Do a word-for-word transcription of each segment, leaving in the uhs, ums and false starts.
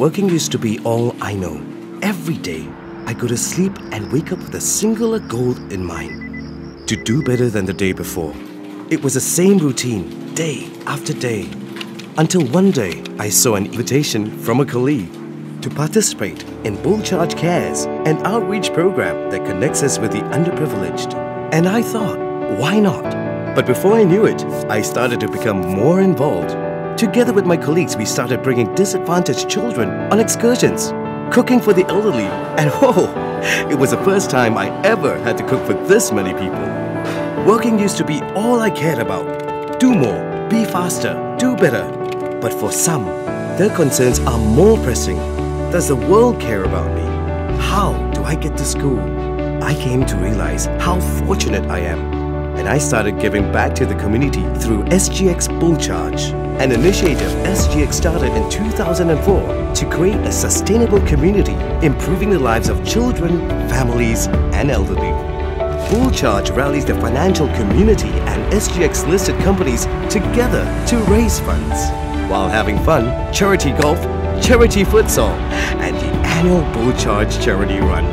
Working used to be all I know. Every day, I go to sleep and wake up with a singular goal in mind: to do better than the day before. It was the same routine, day after day, until one day I saw an invitation from a colleague to participate in Bull Charge Cares, an outreach program that connects us with the underprivileged. And I thought, why not? But before I knew it, I started to become more involved. Together with my colleagues, we started bringing disadvantaged children on excursions, cooking for the elderly, and whoa, it was the first time I ever had to cook for this many people. Working used to be all I cared about. Do more, be faster, do better. But for some, their concerns are more pressing. Does the world care about me? How do I get to school? I came to realize how fortunate I am, and I started giving back to the community through S G X Bull Charge, an initiative S G X started in two thousand four to create a sustainable community, improving the lives of children, families and elderly. Bull Charge rallies the financial community and S G X listed companies together to raise funds, while having fun, charity golf, charity futsal and the annual Bull Charge charity run,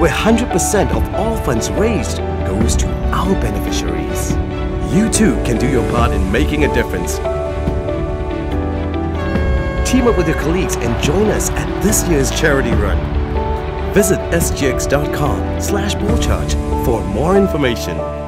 where one hundred percent of all funds raised goes to our beneficiaries. You too can do your part in making a difference. Team up with your colleagues and join us at this year's charity run. Visit S G X dot com slash bull charge for more information.